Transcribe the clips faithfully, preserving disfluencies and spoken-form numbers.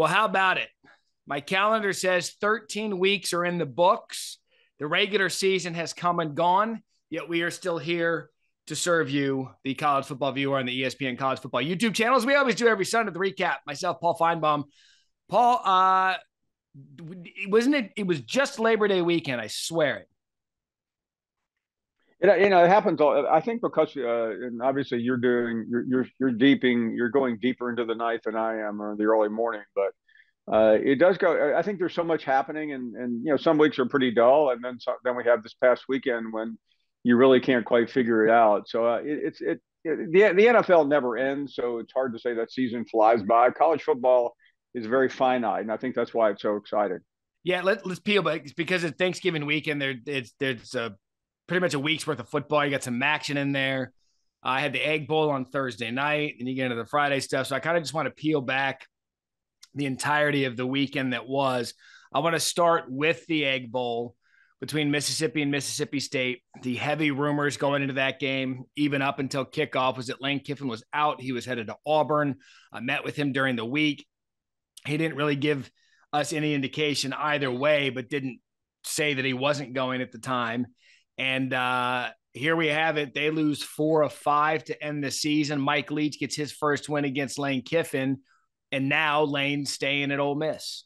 Well, how about it? My calendar says thirteen weeks are in the books. The regular season has come and gone, yet we are still here to serve you, the college football viewer on the E S P N College Football YouTube channels. We always do every Sunday, the recap. Myself, Paul Finebaum. Paul, uh, wasn't it? It was just Labor Day weekend. I swear it. It, you know, it happens. All, I think because, uh, and obviously you're doing, you're, you're, you're deeping, you're going deeper into the night than I am, or the early morning, but uh, it does go, I think there's so much happening, and, and, you know, some weeks are pretty dull. And then, so, then we have this past weekend when you really can't quite figure it out. So uh, it, it's, it, it, the, the N F L never ends. So it's hard to say that season flies by. College football is very finite, and I think that's why it's so exciting. Yeah. Let, let's peel back. It's because it's Thanksgiving weekend. There it's, there's a, pretty much a week's worth of football. You got some action in there. Uh, I had the Egg Bowl on Thursday night, and you get into the Friday stuff. So I kind of just want to peel back the entirety of the weekend that was. I want to start with the Egg Bowl between Mississippi and Mississippi State. The heavy rumors going into that game, even up until kickoff, was that Lane Kiffin was out. He was headed to Auburn. I met with him during the week. He didn't really give us any indication either way, but didn't say that he wasn't going at the time. And uh, here we have it. They lose four of five to end the season. Mike Leach gets his first win against Lane Kiffin, and now Lane's staying at Ole Miss.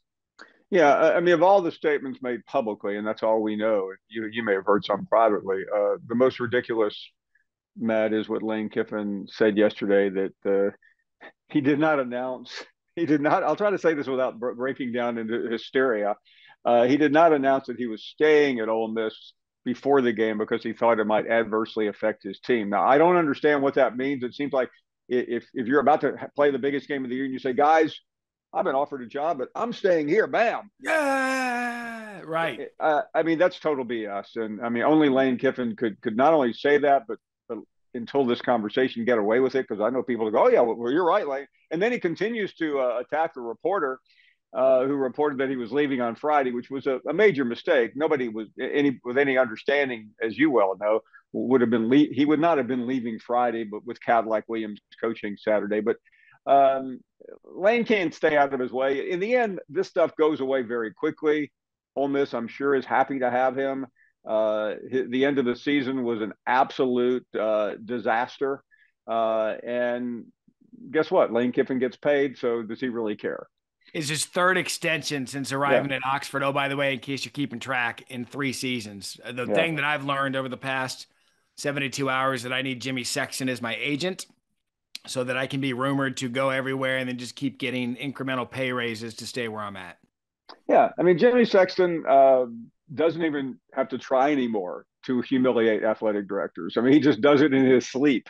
Yeah, I mean, of all the statements made publicly, and that's all we know, you you may have heard some privately, uh, the most ridiculous, Matt, is what Lane Kiffin said yesterday, that uh, he did not announce, he did not, I'll try to say this without breaking down into hysteria, uh, he did not announce that he was staying at Ole Miss before the game because he thought it might adversely affect his team. Now, I don't understand what that means. It seems like if if you're about to play the biggest game of the year and you say, guys, I've been offered a job, but I'm staying here, bam. Yeah, right. Uh, I mean, that's total B S. And I mean, only Lane Kiffin could could not only say that, but, but until this conversation, get away with it, because I know people go, oh, yeah, well, you're right, Lane. And then he continues to uh, attack the reporter Uh, who reported that he was leaving on Friday, which was a, a major mistake. Nobody was any with any understanding, as you well know, would have been le- he would not have been leaving Friday, but with Cadillac Williams coaching Saturday. But um, Lane can't stay out of his way. In the end, this stuff goes away very quickly. Ole Miss, I'm sure, is happy to have him. Uh, the end of the season was an absolute uh, disaster. Uh, and guess what? Lane Kiffin gets paid, so does he really care? Is his third extension since arriving yeah. at Oxford. Oh, by the way, in case you're keeping track, in three seasons. The yeah. thing that I've learned over the past seventy-two hours that I need Jimmy Sexton as my agent so that I can be rumored to go everywhere and then just keep getting incremental pay raises to stay where I'm at. Yeah. I mean, Jimmy Sexton uh, doesn't even have to try anymore to humiliate athletic directors. I mean, he just does it in his sleep,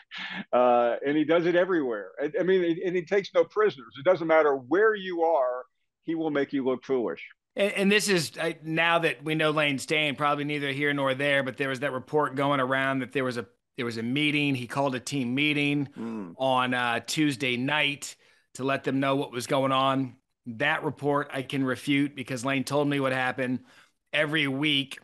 uh, and he does it everywhere. I, I mean, and he takes no prisoners. It doesn't matter where you are, he will make you look foolish. And, and this is, uh, now that we know Lane's staying, probably neither here nor there, but there was that report going around that there was a there was a meeting. He called a team meeting mm. on uh, Tuesday night to let them know what was going on. That report I can refute because Lane told me what happened. Every week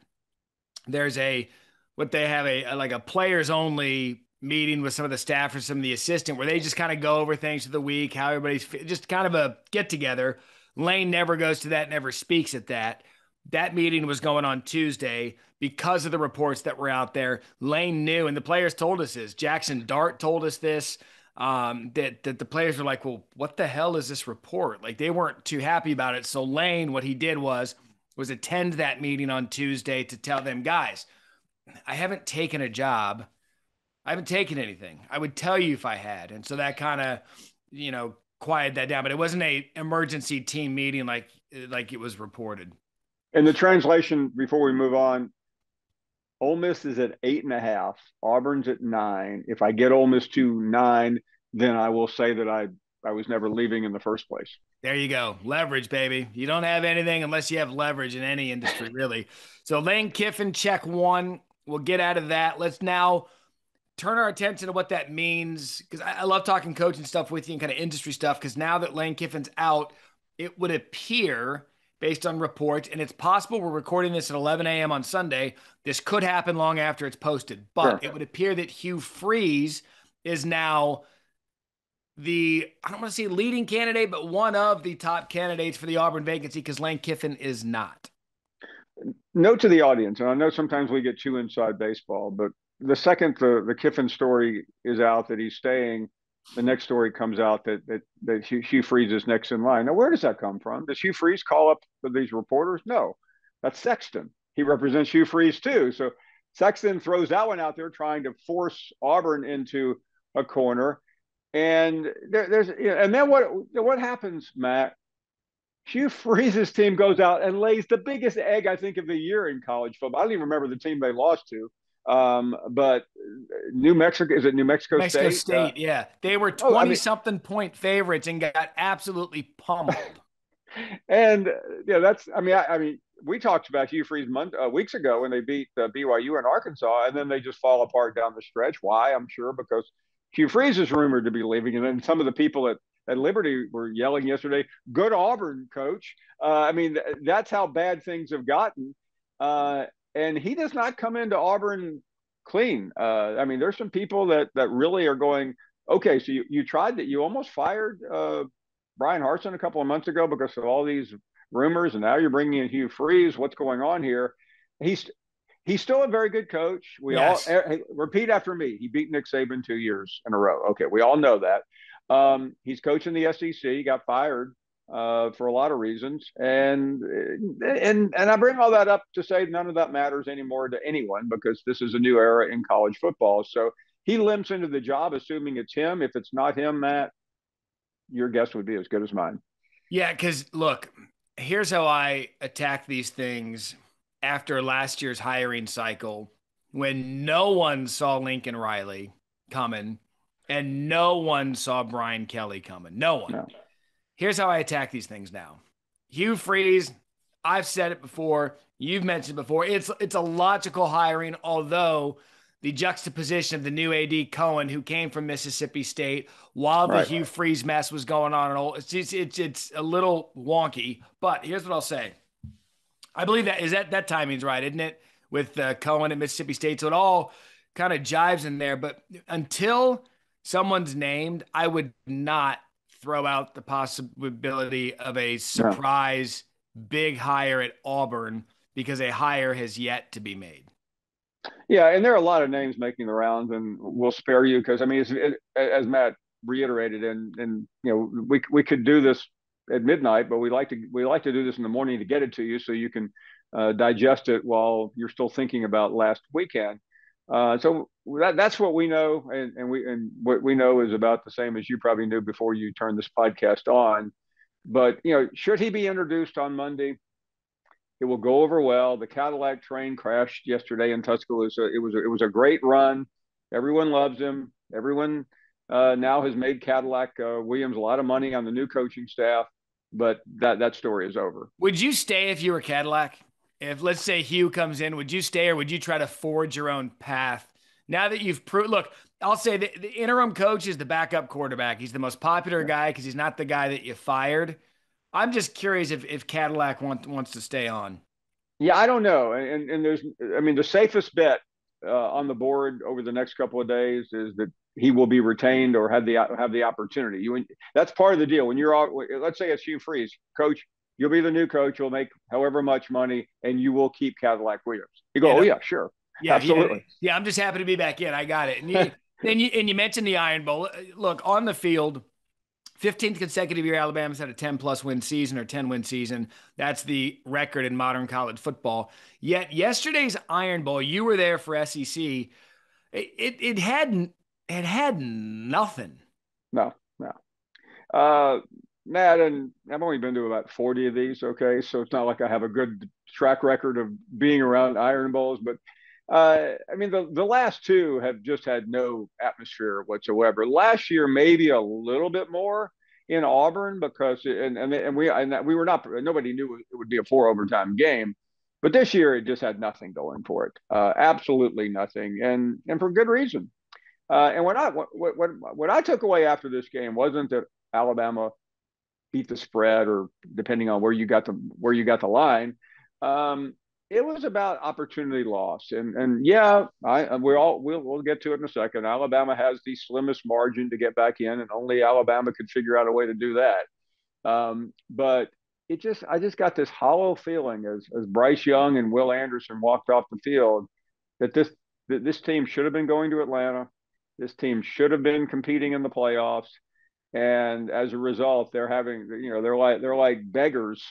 there's a what they have a, a like a players only meeting with some of the staff or some of the assistant where they just kind of go over things for the week, how everybody's just kind of a get together. Lane never goes to that, never speaks at that. That meeting was going on Tuesday because of the reports that were out there. Lane knew, and the players told us this. Jackson Dart told us this, um, that, that the players were like, well, what the hell is this report? Like, they weren't too happy about it. So Lane, what he did was, was attend that meeting on Tuesday to tell them, guys, I haven't taken a job. I haven't taken anything. I would tell you if I had. And so that kind of, you know, quieted that down, but it wasn't an emergency team meeting like, like it was reported. And the translation before we move on, Ole Miss is at eight and a half. Auburn's at nine. If I get Ole Miss to nine, then I will say that I, I was never leaving in the first place. There you go. Leverage, baby. You don't have anything unless you have leverage in any industry, really. So Lane Kiffin, check one. We'll get out of that. Let's now turn our attention to what that means, because I, I love talking coaching stuff with you and kind of industry stuff, because now that Lane Kiffin's out, it would appear, based on reports, and it's possible we're recording this at eleven a.m. on Sunday. This could happen long after it's posted, but sure. It would appear that Hugh Freeze is now – the, I don't want to say leading candidate, but one of the top candidates for the Auburn vacancy, because Lane Kiffin is not. Note to the audience, and I know sometimes we get too inside baseball, but the second the, the Kiffin story is out that he's staying, the next story comes out that that, that Hugh, Hugh Freeze is next in line. Now, where does that come from? Does Hugh Freeze call up these reporters? No, that's Sexton. He represents Hugh Freeze too. So Sexton throws that one out there, trying to force Auburn into a corner. And there, there's, and then what what happens, Matt? Hugh Freeze's team goes out and lays the biggest egg, I think, of the year in college football. I don't even remember the team they lost to. Um, but New Mexico, is it New Mexico, Mexico State? State, uh, yeah. They were twenty oh, I mean, something point favorites and got absolutely pummeled. And yeah, that's, I mean, I, I mean, we talked about Hugh Freeze month, uh, weeks ago when they beat uh, B Y U and Arkansas, and then they just fall apart down the stretch. Why? I'm sure because Hugh Freeze is rumored to be leaving. And then some of the people at, at Liberty were yelling yesterday, good Auburn coach. Uh, I mean, th- that's how bad things have gotten. Uh, And he does not come into Auburn clean. Uh, I mean, there's some people that that really are going, okay, so you, you tried that. You almost fired uh, Brian Harsin a couple of months ago because of all these rumors, and now you're bringing in Hugh Freeze. What's going on here? He's he's still a very good coach. We yes. all hey, repeat after me. He beat Nick Saban two years in a row. Okay, we all know that. Um, he's coaching the S E C. He got fired. Uh, for a lot of reasons, and and and I bring all that up to say none of that matters anymore to anyone because this is a new era in college football. So he limps into the job, assuming it's him. If it's not him, Matt, your guess would be as good as mine. Yeah, because look, here's how I attack these things after last year's hiring cycle when no one saw Lincoln Riley coming and no one saw Brian Kelly coming. No one. No. Here's how I attack these things now. Hugh Freeze, I've said it before. You've mentioned it before. It's it's a logical hiring, although the juxtaposition of the new A D Cohen, who came from Mississippi State, while the right, Hugh right. Freeze mess was going on, and all, it's, it's it's it's a little wonky. But here's what I'll say: I believe that is that that timing's right, isn't it? With uh, Cohen at Mississippi State, so it all kind of jives in there. But until someone's named, I would not throw out the possibility of a surprise yeah. big hire at Auburn because a hire has yet to be made. Yeah, and there are a lot of names making the rounds, and we'll spare you because I mean, it's, it, as Matt reiterated, and and you know, we we could do this at midnight, but we like to we like to do this in the morning to get it to you so you can uh, digest it while you're still thinking about last weekend. Uh, so that, that's what we know, and, and we and what we know is about the same as you probably knew before you turned this podcast on. But you know, should he be introduced on Monday, it will go over well. The Cadillac train crashed yesterday in Tuscaloosa. It was a, it was a great run. Everyone loves him. Everyone uh, now has made Cadillac uh, Williams a lot of money on the new coaching staff. But that that story is over. Would you stay if you were Cadillac? If, let's say, Hugh comes in, would you stay or would you try to forge your own path? Now that you've proved – look, I'll say the, the interim coach is the backup quarterback. He's the most popular guy because he's not the guy that you fired. I'm just curious if, if Cadillac want, wants to stay on. Yeah, I don't know. And, and there's – I mean, the safest bet uh, on the board over the next couple of days is that he will be retained or have the have the opportunity. You, that's part of the deal. When you're – let's say it's Hugh Freeze, coach – you'll be the new coach. You'll make however much money, and you will keep Cadillac Williams. You go, yeah, oh, yeah, sure. Yeah, absolutely. Yeah, yeah, I'm just happy to be back in. I got it. And you, and, you, and you mentioned the Iron Bowl. Look, on the field, fifteenth consecutive year Alabama's had a ten-plus win season or ten-win season. That's the record in modern college football. Yet yesterday's Iron Bowl, you were there for S E C. It it had, it had nothing. No, no. Uh Matt, and I've only been to about forty of these, okay? So it's not like I have a good track record of being around Iron Bowls. But, uh, I mean, the, the last two have just had no atmosphere whatsoever. Last year, maybe a little bit more in Auburn because – and and and we and we were not – nobody knew it would be a four-overtime game. But this year, it just had nothing going for it, uh, absolutely nothing, and and for good reason. Uh, and what I, what, what, what I took away after this game wasn't that Alabama – beat the spread, or depending on where you got the where you got the line, um, it was about opportunity loss. And, and yeah, I, we're all, we'll, we'll get to it in a second. Alabama has the slimmest margin to get back in, and only Alabama could figure out a way to do that. Um, but it just, I just got this hollow feeling as, as Bryce Young and Will Anderson walked off the field that this, that this team should have been going to Atlanta. This team should have been competing in the playoffs. And as a result, they're having, you know, they're like, they're like beggars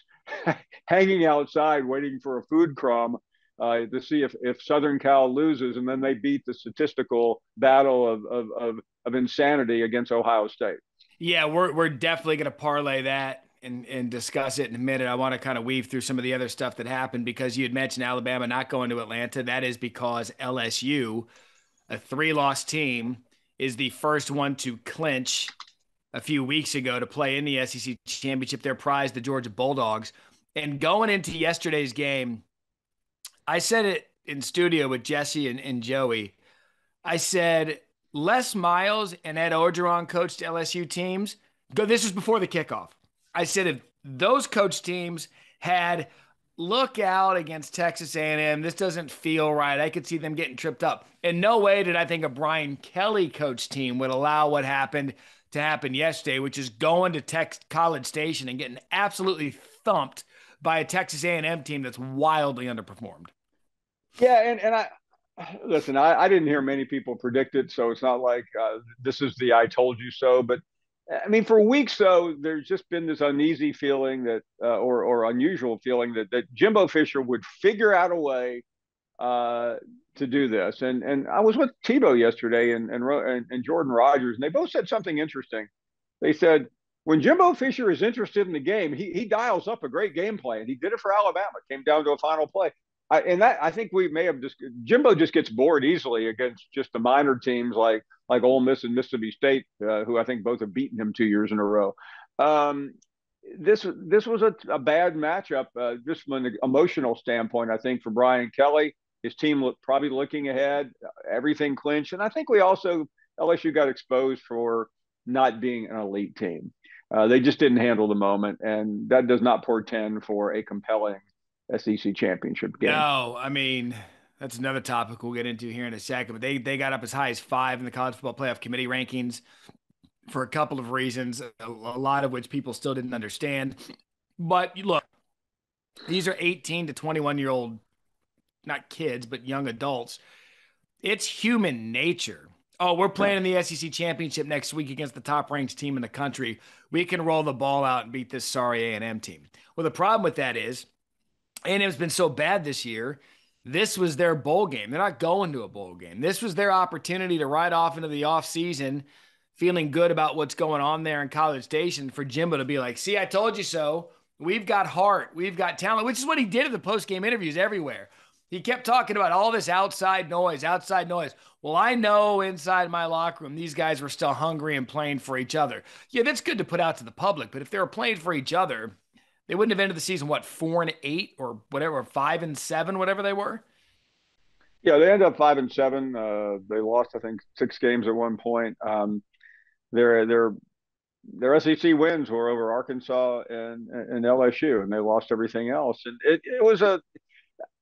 hanging outside, waiting for a food crumb uh, to see if, if Southern Cal loses, and then they beat the statistical battle of, of, of, of insanity against Ohio State. Yeah. We're, we're definitely going to parlay that and, and discuss it in a minute. I want to kind of weave through some of the other stuff that happened, because you had mentioned Alabama not going to Atlanta. That is because L S U, a three loss team, is the first one to clinch a few weeks ago to play in the S E C championship. Their prize, the Georgia Bulldogs. And going into yesterday's game, I said it in studio with Jesse and, and Joey. I said, Les Miles and Ed Orgeron coached L S U teams. This was before the kickoff. I said, if those coach teams had look out against Texas A and M, this doesn't feel right. I could see them getting tripped up. In no way did I think a Brian Kelly coach team would allow what happened to happen yesterday, which is going to Tex- College Station and getting absolutely thumped by a Texas A and M team that's wildly underperformed. Yeah, and, and I listen, I, I didn't hear many people predict it, so it's not like uh, this is the I told you so. But, I mean, for weeks, though, there's just been this uneasy feeling that uh, or, or unusual feeling that, that Jimbo Fisher would figure out a way uh, to do this. And and I was with Tebow yesterday and, and and Jordan Rogers, and they both said something interesting. They said, when Jimbo Fisher is interested in the game, he he dials up a great game plan. He did it for Alabama. It came down to a final play. I, and that I think we may have just – Jimbo just gets bored easily against just the minor teams like like Ole Miss and Mississippi State, uh, who I think both have beaten him two years in a row. Um, this this was a, a bad matchup uh, just from an emotional standpoint, I think, for Brian Kelly. His team look, probably looking ahead, everything clinched. And I think we also – L S U got exposed for not being an elite team. Uh, they just didn't handle the moment, and that does not portend for a compelling – S E C championship game. No, I mean, that's another topic we'll get into here in a second, but they, they got up as high as five in the College Football Playoff Committee rankings for a couple of reasons, a, a lot of which people still didn't understand. But you look, these are eighteen to twenty-one year old, not kids, but young adults. It's human nature. Oh, we're playing in the S E C championship next week against the top ranked team in the country. We can roll the ball out and beat this sorry A and M team. Well, the problem with that is, A and M's been so bad this year. This was their bowl game. They're not going to a bowl game. This was their opportunity to ride off into the offseason, feeling good about what's going on there in College Station, for Jimbo to be like, see, I told you so. We've got heart. We've got talent, which is what he did in the post-game interviews everywhere. He kept talking about all this outside noise, outside noise. Well, I know inside my locker room, these guys were still hungry and playing for each other. Yeah, that's good to put out to the public, but if they were playing for each other, they wouldn't have ended the season, what, four and eight or whatever, five and seven, whatever they were? Yeah, they ended up five and seven. Uh, they lost, I think, six games at one point. Um, their their their S E C wins were over Arkansas and and L S U, and they lost everything else. And it, it was a,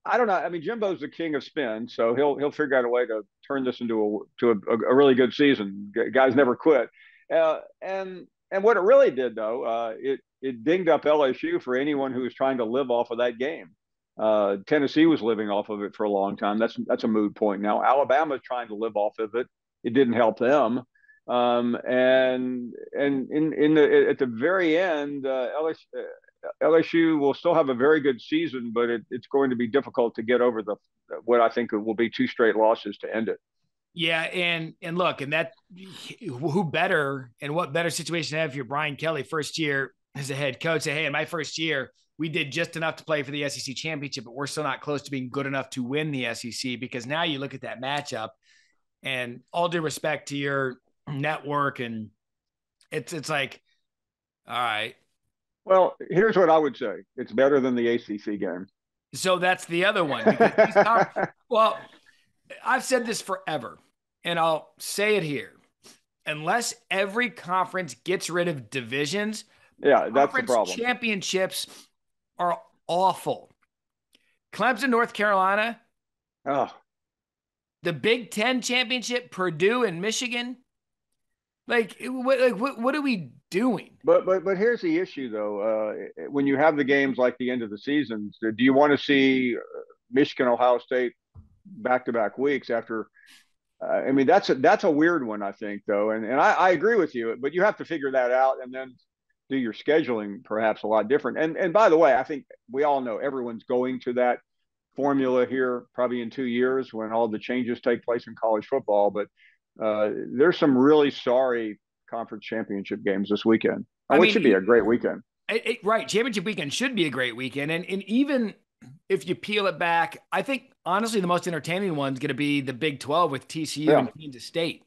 I don't know. I mean, Jimbo's the king of spin, so he'll he'll figure out a way to turn this into a to a, a really good season. Guys never quit. Uh, and and what it really did, though, uh, it. It dinged up L S U for anyone who was trying to live off of that game. Uh, Tennessee was living off of it for a long time. That's that's a moot point now. Alabama's trying to live off of it. It didn't help them. Um, and and in in the at the very end, uh, L S U, L S U will still have a very good season, but it, it's going to be difficult to get over the what I think will be two straight losses to end it. Yeah, and and look, and that who better and what better situation to have if you're Brian Kelly, first year as a head coach, say, hey, in my first year, we did just enough to play for the S E C championship, but we're still not close to being good enough to win the S E C. Because now you look at that matchup, and all due respect to your network, and it's it's like, all right. Well, here's what I would say: it's better than the A C C game. So that's the other one. Are, well, I've said this forever, and I'll say it here: unless every conference gets rid of divisions. Yeah, that's the problem. Championships are awful. Clemson, North Carolina. Oh. The Big Ten championship, Purdue and Michigan. Like, what, like, what, what are we doing? But, but, but here's the issue, though. Uh, when you have the games like the end of the seasons, do you want to see Michigan, Ohio State back-to-back weeks after? Uh, I mean, that's a, that's a weird one, I think, though. And, and I, I agree with you, but you have to figure that out and then do your scheduling perhaps a lot different. And, and by the way, I think we all know everyone's going to that formula here probably in two years when all the changes take place in college football. But Uh, there's some really sorry conference championship games this weekend. Oh, I mean, it should be a great weekend. It, it, right. Championship weekend should be a great weekend. And, and even if you peel it back, I think, honestly, the most entertaining one's going to be the Big twelve with T C U yeah. and Kansas State.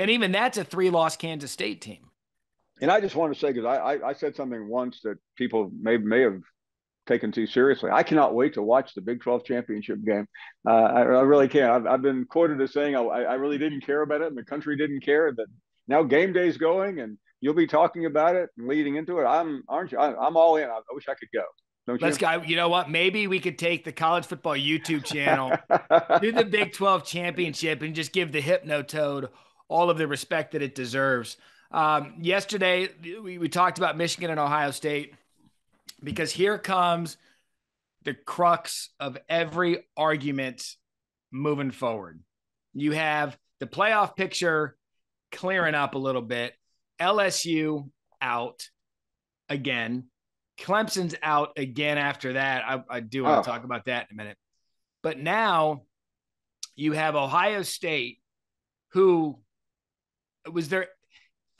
And even that's a three-loss Kansas State team. And I just want to say, because I, I, I said something once that people may may have taken too seriously. I cannot wait to watch the Big twelve championship game. Uh, I, I really can't. I've, I've been quoted as saying I, I really didn't care about it, and the country didn't care. But now game day's going, and you'll be talking about it and leading into it. I'm, aren't you? I, I'm all in. I, I wish I could go. Don't you? Let's go. You know what? Maybe we could take the college football YouTube channel to the Big twelve championship and just give the Hypnotoad all of the respect that it deserves. Um, yesterday, we, we talked about Michigan and Ohio State. Because here comes the crux of every argument moving forward. You have the playoff picture clearing up a little bit. L S U out again. Clemson's out again after that. I, I do want to oh. talk about that in a minute. But now you have Ohio State, who was there.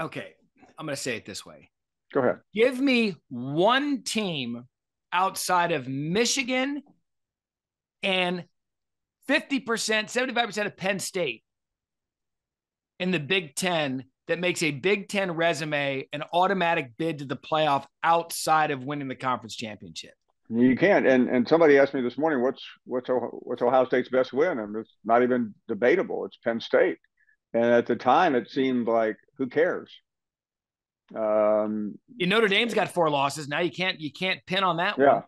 Okay, I'm going to say it this way. Go ahead. Give me one team outside of Michigan and fifty percent, seventy-five percent of Penn State in the Big Ten that makes a Big Ten resume an automatic bid to the playoff outside of winning the conference championship. You can't. And and somebody asked me this morning, what's what's what's Ohio State's best win? And it's not even debatable. It's Penn State. And at the time, it seemed like, who cares? Um, Notre Dame's got four losses now. You can't you can't pin on that yeah. one.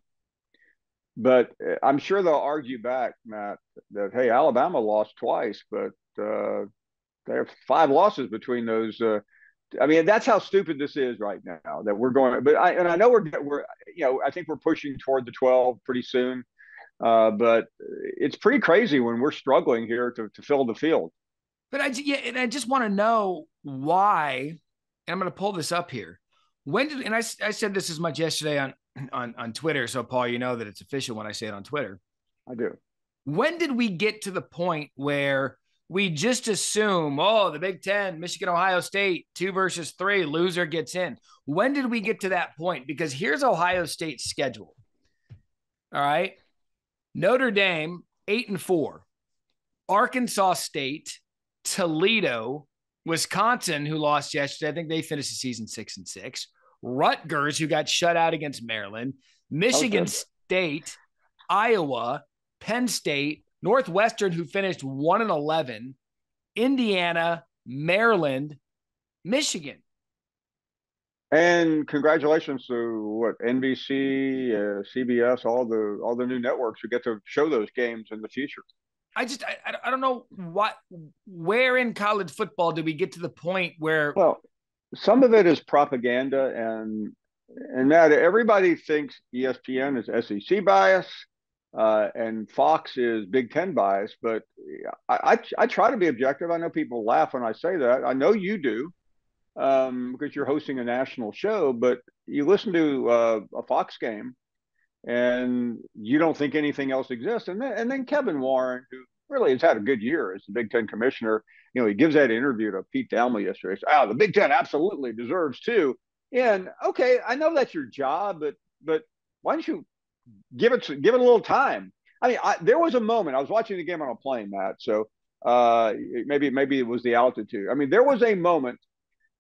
But I'm sure they'll argue back, Matt, that hey, Alabama lost twice, but uh, they have five losses between those. Uh, I mean, that's how stupid this is right now that we're going. But I and I know we're we're you know I think we're pushing toward the twelve pretty soon, uh, but it's pretty crazy when we're struggling here to to fill the field. But I yeah, and I just want to know why. And I'm going to pull this up here. When did, and I, I said this as much yesterday on, on, on Twitter. So Paul, you know that it's official when I say it on Twitter. I do. When did we get to the point where we just assume, oh, the Big Ten, Michigan, Ohio State, two versus three, loser gets in. When did we get to that point? Because here's Ohio State's schedule. All right. Notre Dame, eight and four, Arkansas State, Toledo, Wisconsin, who lost yesterday, I think they finished the season six and six. Rutgers, who got shut out against Maryland, Michigan State, Iowa, Penn State, Northwestern, who finished one and eleven, Indiana, Maryland, Michigan. And congratulations to what N B C, uh, C B S, all the all the new networks who get to show those games in the future. I just I, I don't know what where in college football do we get to the point where well some of it is propaganda and and Matt, everybody thinks E S P N is S E C bias uh, and Fox is Big Ten bias, but I, I I try to be objective. I know people laugh when I say that. I know you do um, because you're hosting a national show, but you listen to uh, a Fox game. And you don't think anything else exists. And then, and then Kevin Warren, who really has had a good year as the Big Ten commissioner, you know, he gives that interview to Pete Dalmey yesterday. He said, oh, the Big Ten absolutely deserves two. And okay, I know that's your job, but but why don't you give it give it a little time? I mean, I, there was a moment I was watching the game on a plane, Matt. So uh, maybe maybe it was the altitude. I mean, there was a moment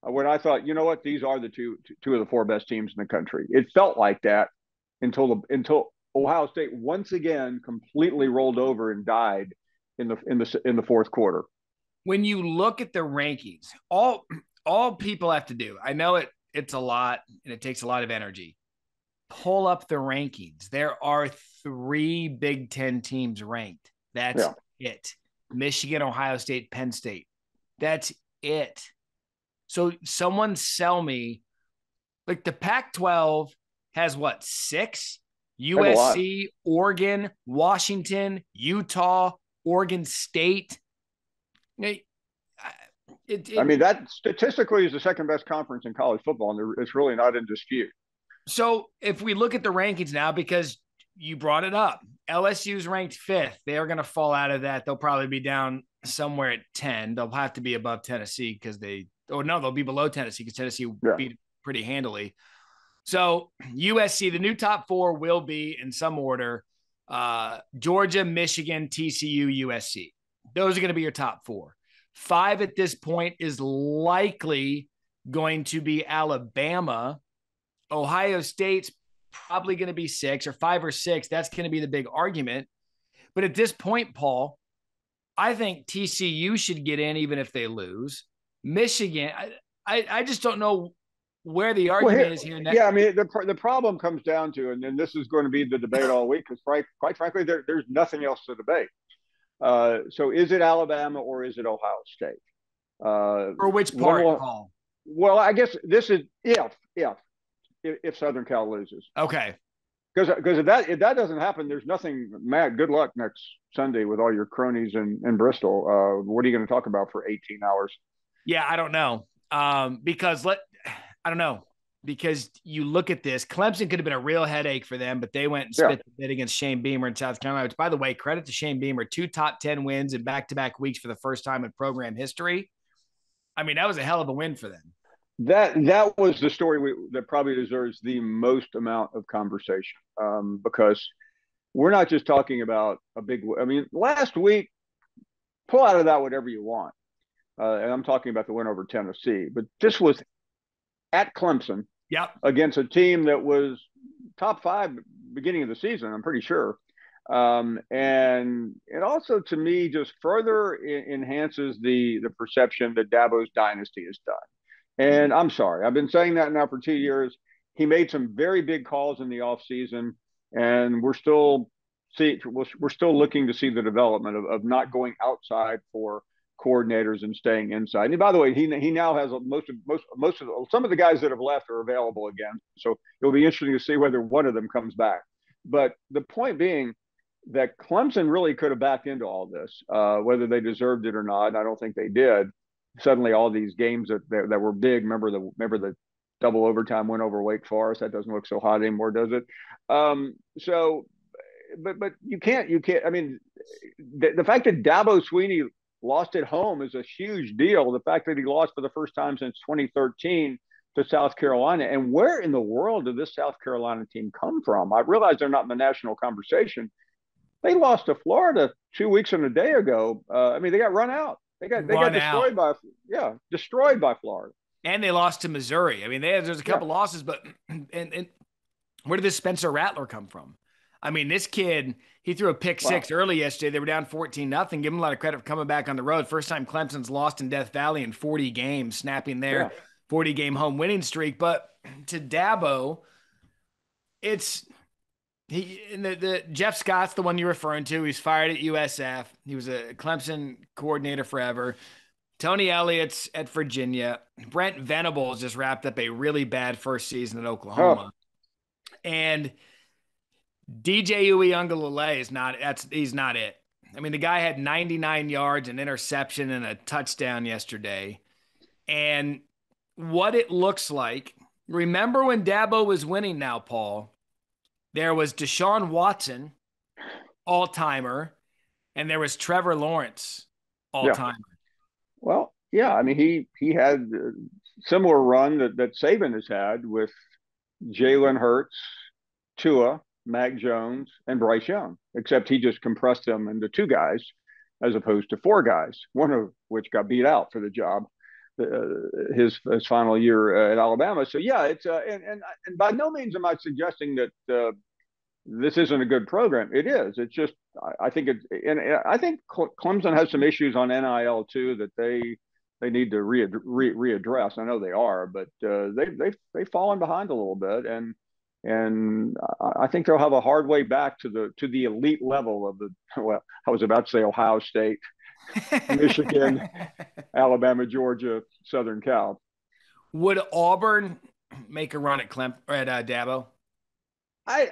when I thought, you know what, these are the two two of the four best teams in the country. It felt like that. Until the, until Ohio State once again completely rolled over and died in the in the in the fourth quarter. When you look at the rankings, all all people have to do. I know it it's a lot and it takes a lot of energy. pull up the rankings, there are three Big Ten teams ranked. That's yeah. it. Michigan, Ohio State, Penn State. That's it. So someone sell me, like the Pac twelve has what, six? U S C, Oregon, Washington, Utah, Oregon State. It, it, I mean, that statistically is the second best conference in college football, and it's really not in dispute. So if we look at the rankings now, because you brought it up, L S U's ranked fifth. They are going to fall out of that. They'll probably be down somewhere at ten. They'll have to be above Tennessee because they – oh, no, they'll be below Tennessee because Tennessee yeah. beat pretty handily. So U S C, the new top four will be in some order, uh, Georgia, Michigan, T C U, U S C. Those are going to be your top four. Five at this point is likely going to be Alabama. Ohio State's probably going to be six or five or six. That's going to be the big argument. But at this point, Paul, I think T C U should get in even if they lose. Michigan, I, I, I just don't know where the argument well, here, is here. Next yeah, I mean, the the problem comes down to, and, and this is going to be the debate all week because, quite, quite frankly, there, there's nothing else to debate. Uh, so is it Alabama or is it Ohio State? Uh, For which part, well, Paul? Well, I guess this is if, if, if, if Southern Cal loses. Okay. Because because if that, if that doesn't happen, there's nothing. Matt, good luck next Sunday with all your cronies in, in Bristol. Uh, what are you going to talk about for eighteen hours? Yeah, I don't know. Um, because let I don't know, because you look at this, Clemson could have been a real headache for them, but they went and spit yeah. the bit against Shane Beamer in South Carolina, which, by the way, credit to Shane Beamer, two top ten wins in back-to-back weeks for the first time in program history. I mean, that was a hell of a win for them. That that was the story we, that probably deserves the most amount of conversation um, because we're not just talking about a big – I mean, last week, pull out of that whatever you want, uh, and I'm talking about the win over Tennessee, but this was – at Clemson, yep. against a team that was top five beginning of the season, I'm pretty sure. Um, and it also, to me, just further I- enhances the the perception that Dabo's dynasty is done. And I'm sorry, I've been saying that now for two years. He made some very big calls in the offseason, and we're still see we're still looking to see the development of, of not going outside for coordinators and staying inside. And by the way, he he now has most of most most of the, some of the guys that have left are available again. So it'll be interesting to see whether one of them comes back. But the point being that Clemson really could have backed into all this, uh, whether they deserved it or not. I don't think they did. Suddenly, all these games that that, that were big. Remember the remember the double overtime win over Wake Forest. That doesn't look so hot anymore, does it? Um, so, but but you can't you can't. I mean, the, the fact that Dabo Swinney lost at home is a huge deal. The fact that he lost for the first time since twenty thirteen to South Carolina. And where in the world did this South Carolina team come from? I realize they're not in the national conversation. They lost to Florida two weeks and a day ago. Uh, I mean, they got run out. They got they run got destroyed out. by yeah, destroyed by Florida. And they lost to Missouri. I mean, they had, there's a couple yeah. losses, but and and where did this Spencer Rattler come from? I mean, this kid, he threw a pick six wow. early yesterday. They were down fourteen nothing. Give him a lot of credit for coming back on the road. First time Clemson's lost in Death Valley in forty games, snapping their forty-game yeah. home winning streak. But to Dabo, it's he. And the, the Jeff Scott's the one you're referring to. He's fired at U S F. He was a Clemson coordinator forever. Tony Elliott's at Virginia. Brent Venables just wrapped up a really bad first season at Oklahoma. Oh. And D J Uiagalelei is not. That's he's not it. I mean, the guy had ninety-nine yards, an interception, and a touchdown yesterday. And what it looks like. Remember when Dabo was winning? Now, Paul, there was Deshaun Watson, all timer, and there was Trevor Lawrence, all timer. Yeah. Well, yeah. I mean, he he had a similar run that that Saban has had with Jalen Hurts, Tua, Mac Jones, and Bryce Young, except he just compressed them into two guys as opposed to four guys, one of which got beat out for the job uh, his his final year uh, at Alabama. So, yeah, it's uh, and, and and by no means am I suggesting that uh, this isn't a good program. It is. It's just I, I think it and, and I think Clemson has some issues on N I L, too, that they they need to re- re- readdress. I know they are, but uh, they, they've, they've fallen behind a little bit. And And I think they'll have a hard way back to the to the elite level of the, well, I was about to say Ohio State, Michigan, Alabama, Georgia, Southern Cal. Would Auburn make a run at Clem at uh, Dabo? I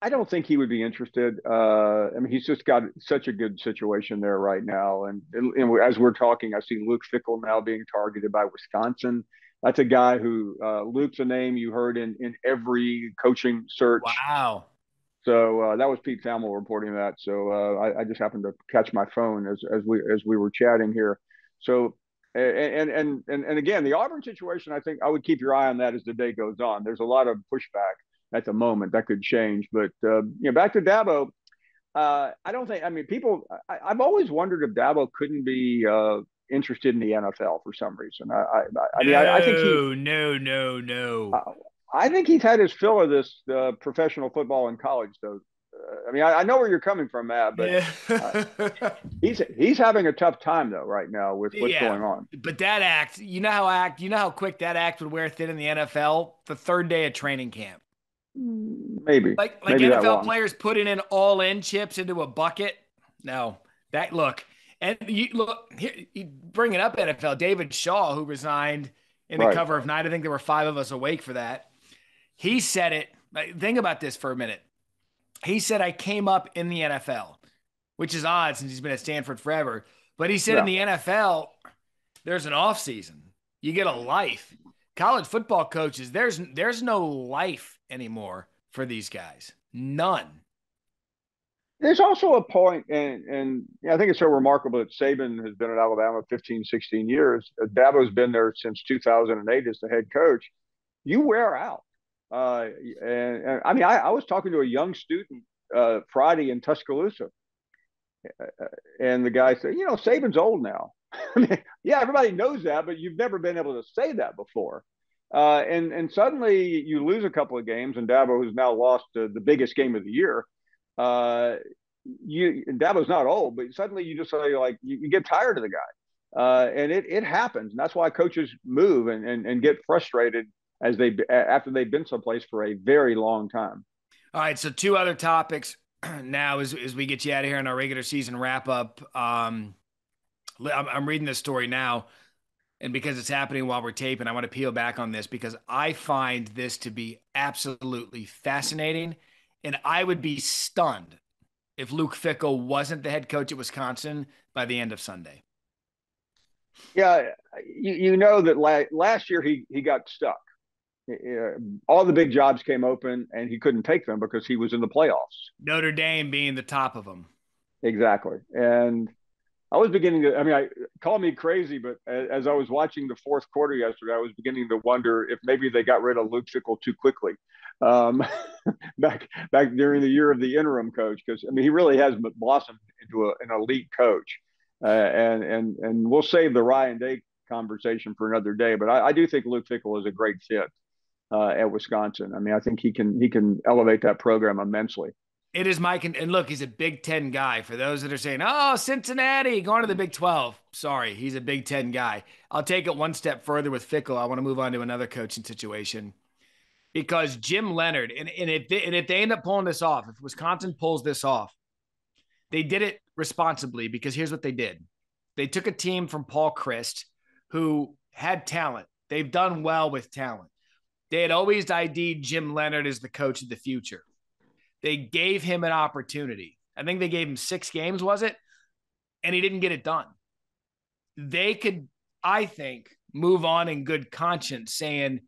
I don't think he would be interested. Uh, I mean, he's just got such a good situation there right now. And, and as we're talking, I see Luke Fickell now being targeted by Wisconsin. That's a guy who uh, Luke's a name you heard in, in every coaching search. Wow. So uh, that was Pete Thamel reporting that. So uh, I, I just happened to catch my phone as, as we as we were chatting here. So and, and and and again, the Auburn situation, I think I would keep your eye on that as the day goes on. There's a lot of pushback at the moment that could change. But uh, you know, back to Dabo, uh, I don't think. I mean, people. I, I've always wondered if Dabo couldn't be. Uh, interested in the N F L for some reason. I, I, I mean, no, I, I think he, no, no, no. Uh, I think he's had his fill of this uh, professional football in college, though. Uh, I mean, I, I know where you're coming from, Matt, but yeah. uh, he's he's having a tough time though right now with what's yeah. going on. But that act, you know how act, you know how quick that act would wear thin in the N F L. The third day of training camp, maybe. Like like maybe N F L players putting in all-in chips into a bucket. No, that look. And you look, here, you bring it up, N F L, David Shaw, who resigned in the right. cover of Night. I think there were five of us awake for that. He said it. Like, think about this for a minute. He said, I came up in the N F L, which is odd since he's been at Stanford forever. But he said yeah. in the N F L, there's an off season. You get a life. College football coaches, there's there's no life anymore for these guys. None. There's also a point, and, and I think it's so remarkable that Saban has been at Alabama fifteen, sixteen years. Dabo's been there since two thousand eight as the head coach. You wear out. Uh, and, and I mean, I, I was talking to a young student uh, Friday in Tuscaloosa, and the guy said, you know, Saban's old now. I mean, yeah, everybody knows that, but you've never been able to say that before. Uh, and, and suddenly you lose a couple of games, and Dabo has now lost uh, the biggest game of the year. Uh, you Dabo's not old, but suddenly you just say like you, you get tired of the guy, uh, and it it happens, and that's why coaches move and, and and get frustrated as they after they've been someplace for a very long time. All right, so two other topics now as as we get you out of here in our regular season wrap up. Um, I'm, I'm reading this story now, and because it's happening while we're taping, I want to peel back on this because I find this to be absolutely fascinating. And I would be stunned if Luke Fickell wasn't the head coach at Wisconsin by the end of Sunday. Yeah, you, you know that la- last year he he got stuck. Uh, all the big jobs came open, and he couldn't take them because he was in the playoffs. Notre Dame being the top of them. Exactly. And I was beginning to – I mean, I call me crazy, but as I was watching the fourth quarter yesterday, I was beginning to wonder if maybe they got rid of Luke Fickell too quickly. Um, back back during the year of the interim coach, because I mean he really has blossomed into a, an elite coach, uh, and and and we'll save the Ryan Day conversation for another day. But I, I do think Luke Fickell is a great fit uh, at Wisconsin. I mean, I think he can he can elevate that program immensely. It is Mike, and, and look, he's a Big Ten guy. For those that are saying, "Oh, Cincinnati going to the Big twelve," sorry, he's a Big Ten guy. I'll take it one step further with Fickell. I want to move on to another coaching situation. Because Jim Leonhard, and, and, if they, and if they end up pulling this off, if Wisconsin pulls this off, they did it responsibly because here's what they did. They took a team from Paul Chryst who had talent. They've done well with talent. They had always ID'd Jim Leonhard as the coach of the future. They gave him an opportunity. I think they gave him six games, was it? And he didn't get it done. They could, I think, move on in good conscience saying,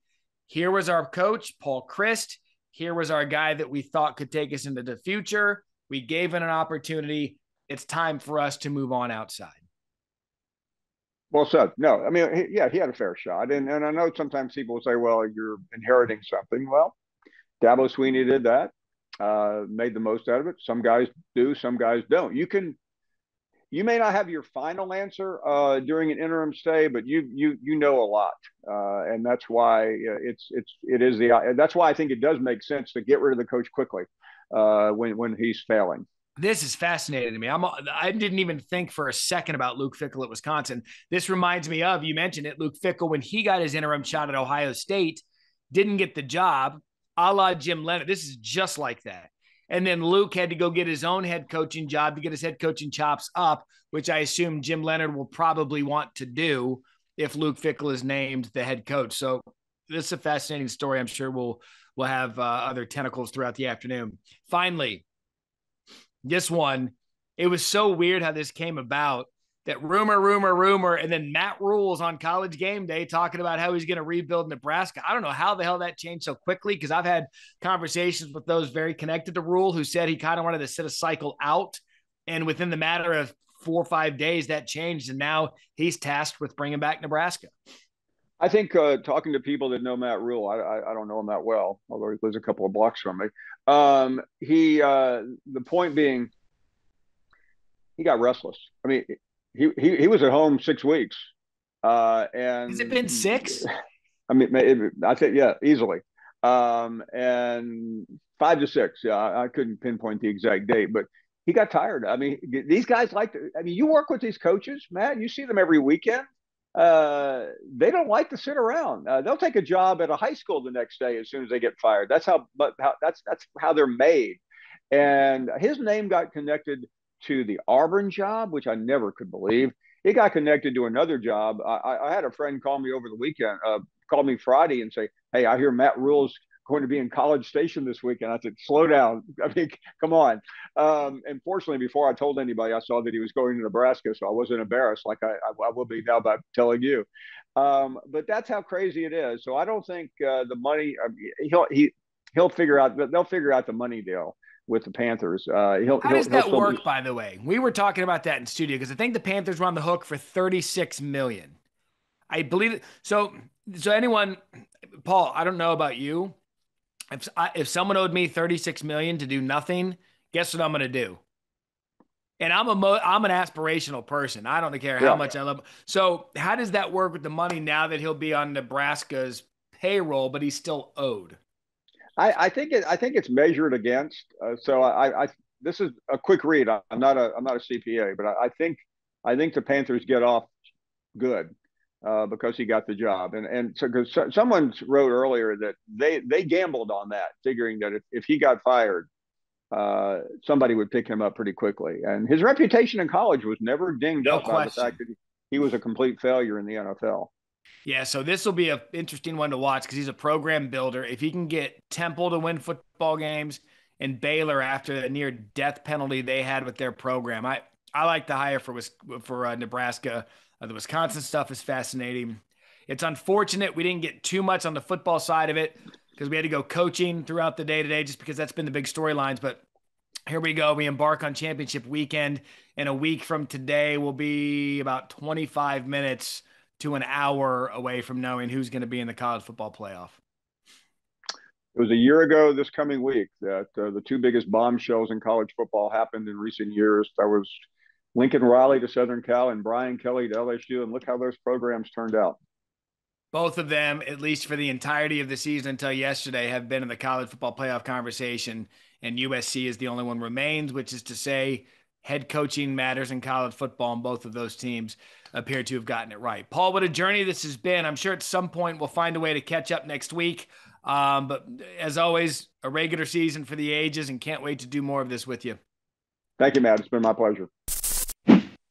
here was our coach, Paul Chryst. Here was our guy that we thought could take us into the future. We gave him an opportunity. It's time for us to move on outside. Well said. No, I mean, he, yeah, he had a fair shot. And, and I know sometimes people will say, well, you're inheriting something. Well, Dabo Swinney did that, uh, made the most out of it. Some guys do, some guys don't. You can You may not have your final answer uh, during an interim stay, but you you you know a lot, uh, and that's why it's it's it is the that's why I think it does make sense to get rid of the coach quickly uh, when when he's failing. This is fascinating to me. I'm I didn't even think for a second about Luke Fickell at Wisconsin. This reminds me of, you mentioned it, Luke Fickell when he got his interim shot at Ohio State, didn't get the job. a la Jim Leonard. This is just like that. And then Luke had to go get his own head coaching job to get his head coaching chops up, which I assume Jim Leonard will probably want to do if Luke Fickell is named the head coach. So this is a fascinating story. I'm sure we'll we'll have uh, other tentacles throughout the afternoon. Finally, this one, it was so weird how this came about, that rumor, rumor, rumor, and then Matt Rule's on College Game Day talking about how he's going to rebuild Nebraska. I don't know how the hell that changed so quickly, because I've had conversations with those very connected to Rule who said he kind of wanted to sit a cycle out, and within the matter of four or five days that changed, and now he's tasked with bringing back Nebraska. I think uh, talking to people that know Matt Rule, I, I, I don't know him that well, although he lives a couple of blocks from me. Um, he uh, the point being, he got restless. I mean, He, he he was at home six weeks. Uh, and has it been six? I mean, it, I think, yeah, easily. Um, and five to six. Yeah, I, I couldn't pinpoint the exact date, but he got tired. I mean, these guys like to, I mean, you work with these coaches, Matt, you see them every weekend. Uh, they don't like to sit around. Uh, they'll take a job at a high school the next day as soon as they get fired. That's how, but how that's, that's how they're made. And his name got connected to the Auburn job, which I never could believe. It got connected to another job. I, I had a friend call me over the weekend, uh, call me Friday and say, hey, I hear Matt Rule's going to be in College Station this weekend. I said, slow down. I mean, come on. Um, and fortunately, before I told anybody, I saw that he was going to Nebraska, so I wasn't embarrassed like I, I will be now by telling you. Um, but that's how crazy it is. So I don't think uh, the money, I mean, he'll, he, he'll figure out, they'll figure out the money deal with the Panthers. Uh, he'll, How does he'll, that he'll work, be- by the way? We were talking about that in studio because I think the Panthers were on the hook for thirty-six million dollars. I believe it. So, so anyone, Paul, I don't know about you. If I, if someone owed me thirty-six million dollars to do nothing, guess what I'm going to do? And I'm a mo- I'm an aspirational person. I don't care how yeah. much I love. So how does that work with the money now that he'll be on Nebraska's payroll, but he's still owed? I, I think it, I think it's measured against. Uh, so I, I this is a quick read. I, I'm not a I'm not a C P A, but I, I think I think the Panthers get off good uh, because he got the job. And and so, cause so someone wrote earlier that they they gambled on that, figuring that if, if he got fired, uh, somebody would pick him up pretty quickly. And his reputation in college was never dinged no up question. by the fact that he, he was a complete failure in the N F L. Yeah, so this will be an interesting one to watch because he's a program builder. If he can get Temple to win football games and Baylor after the near death penalty they had with their program, I, I like the hire for for uh, Nebraska. Uh, the Wisconsin stuff is fascinating. It's unfortunate we didn't get too much on the football side of it because we had to go coaching throughout the day today just because that's been the big storylines. But here we go. We embark on championship weekend, and a week from today will be about twenty-five minutes to an hour away from knowing who's going to be in the college football playoff. It was a year ago this coming week that uh, the two biggest bombshells in college football happened in recent years. That was Lincoln Riley to Southern Cal and Brian Kelly to L S U. And look how those programs turned out. Both of them, at least for the entirety of the season until yesterday, have been in the college football playoff conversation. And U S C is the only one remains, which is to say head coaching matters in college football, and both of those teams appear to have gotten it right. Paul, what a journey this has been. I'm sure at some point we'll find a way to catch up next week. Um, but as always, a regular season for the ages, and can't wait to do more of this with you. Thank you, Matt. It's been my pleasure.